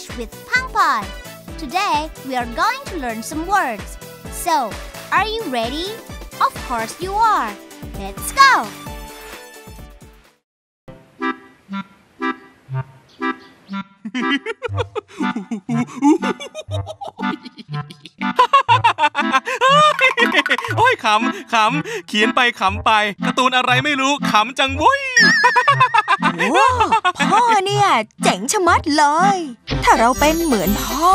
English with PangPond. Today, we are going to learn some words. So, are you ready? Of course you are. Let's go!โอ้ยขำขำเขียนไปขำไปการ์ตูนอะไรไม่รู้ขำจังเว้ยพ่อเนี่ยเจ๋งชะมัดเลยถ้าเราเป็นเหมือนพ่อ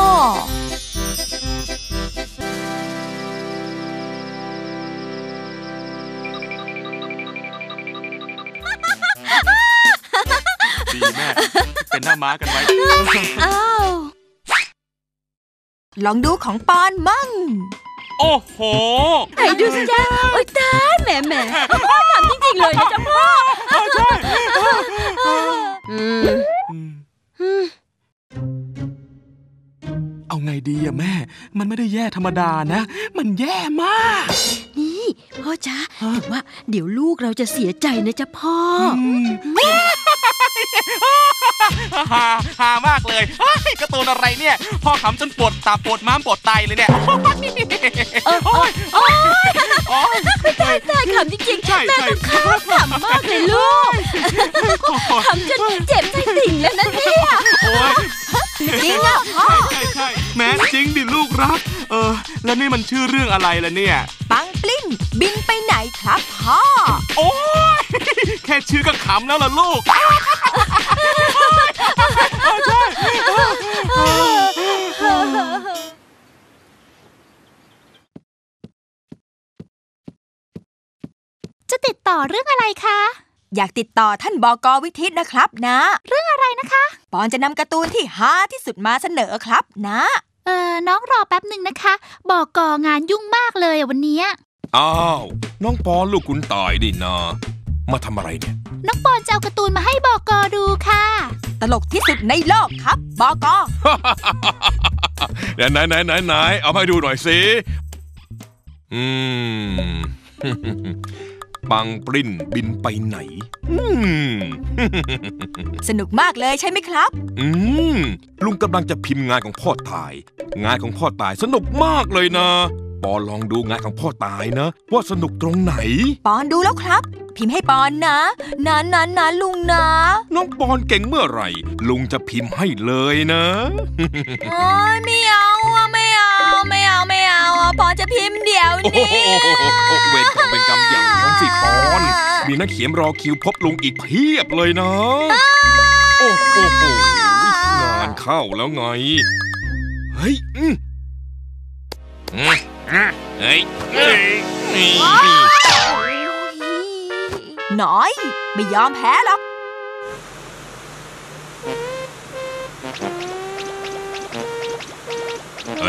ดีแม่เป็นหน้าม้ากันไว้ลองดูของปอนมั่งโอ้โหไหนดูสิจ้าโอ๊ยตายแหมแหมพ่อทำจริงๆเลยนะจ๊ะพ่อใช่เอาไงดีอะแม่มันไม่ได้แย่ธรรมดานะมันแย่มากนี่พ่อจ๊ะแต่ว่าเดี๋ยวลูกเราจะเสียใจนะจ๊ะพ่อฮ่ามากเลยกระตูนอะไรเนี่ยพ่อขำจนปวดตาปวดม้ามปวดไตเลยเนี่ยตายตายขำจริงๆแม่ต้องขำขำมากเลยลูกขำจนเจ็บใจติ่งแล้วนะเนี่ยจริงอะพ่อใช่ใช่แม่จริงดิลูกรักแล้วนี่มันชื่อเรื่องอะไรล่ะเนี่ยปังปลิ้นบินไปไหนครับพ่อโอ้ยแค่ชื่อก็ขำแล้วล่ะลูกจะติดต่อเรื่องอะไรคะอยากติดต่อท่านบก.วิทิตนะครับนะเรื่องอะไรนะคะปอนจะนำการ์ตูนที่ฮาที่สุดมาเสนอครับนะน้องรอแป๊บหนึ่งนะคะบก.งานยุ่งมากเลยวันนี้อ้าวน้องปอนลูกคุณตายดินะมาทำอะไรเนี่ยน้องปอนจะเอาการ์ตูนมาให้บก.ดูค่ะตลกที่สุดในโลกครับบก.เดี๋ยวไหนเอาให้ดูหน่อยสิปังปลิ้นบินไปไหนสนุกมากเลยใช่ไหมครับลุงกำลังจะพิมพ์งานของพ่อตายงานของพ่อตายสนุกมากเลยนะปอนลองดูงานของพ่อตายนะว่าสนุกตรงไหนปอนดูแล้วครับพิมพ์ให้ปอนนะนะลุงนะน้องปอนเก่งเมื่อไหร่ลุงจะพิมพ์ให้เลยนะไม่เอาไม่เอาปอนจะพิมพ์เดี๋ยวนี้เวรของเป็นกรรมอย่างน้องสิปอนมีนักเขียนรอคิวพบลุงอีกเพียบเลยนะโอ้โหงานเข้าแล้วไงเฮ้ยน้อยไม่ยอมแพ้หรอก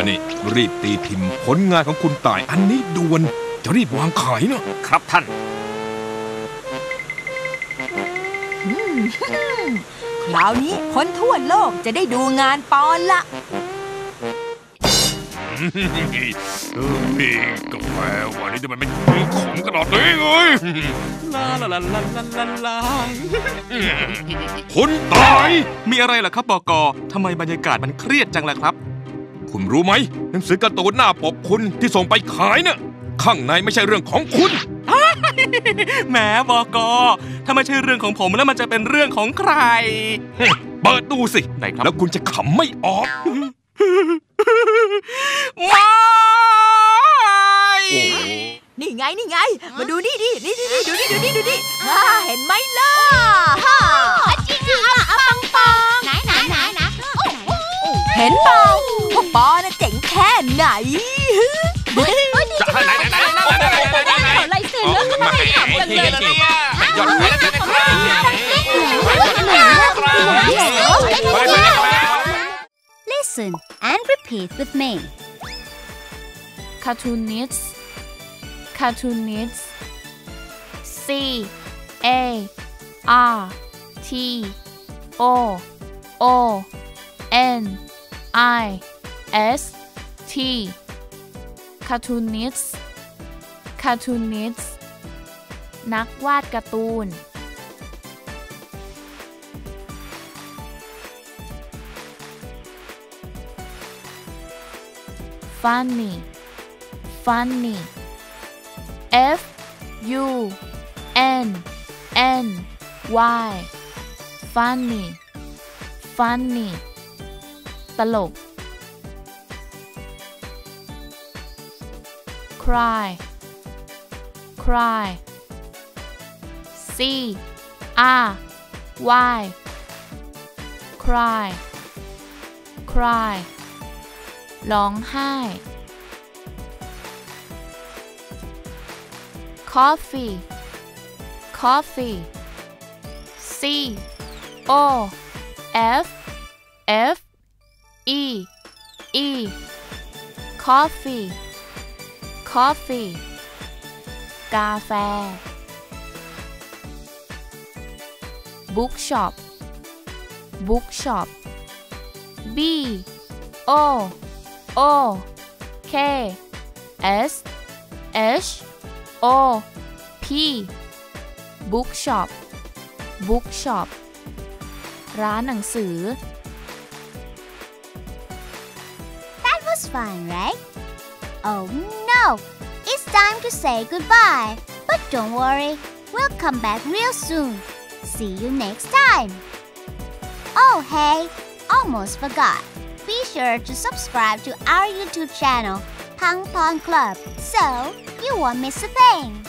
นี่รีบตีพิมพ์ผลงานของคุณต่ายอันนี้ด่วนจะรีบวางขายนะครับท่านคราวนี้คนทั่วโลกจะได้ดูงานปอนละกาแฟวันนี้ทำไมไม่มีของกระดาษเลยคุณตายมีอะไรล่ะครับบก.ทำไมบรรยากาศมันเครียดจังล่ะครับคุณรู้ไหมหนังสือการ์ตูนหน้าปกคุณที่ส่งไปขายเนี่ยข้างในไม่ใช่เรื่องของคุณแหมบก.ถ้าไม่ใช่เรื่องของผมแล้วมันจะเป็นเรื่องของใครเปิดดูสิไหนครับแล้วคุณจะขำไม่ออกนี่ไงมาดูนี่ดูนี่เห็นไหมล่ะจริงอ่ะเอาปังไหนเห็นเปล่าพ่อปอน่ะเจ๋งแค่ไหนจะให้ไหนขอลายเซ็นแล้วก็ไม่ได้ถามกันเลยยอดขายแล้วกันนะครับListen and repeat with me. Cartoonist. CARTOONIST. Cartoonist. นักวาดการ์ตูน funny funny f u n n y funny funny ตลก cry cry c r y cry cry ร้องไห้ coffee coffee c o f f e e coffee coffee กาแฟ bookshop bookshop b o o k s h o p bookshop bookshop ร้านหนังสือ That was fun, right? Oh no, it's time to say goodbye. But don't worry, we'll come back real soon. See you next time. Oh hey, almost forgot.Be sure to subscribe to our YouTube channel, PangPond Club, so you won't miss a thing.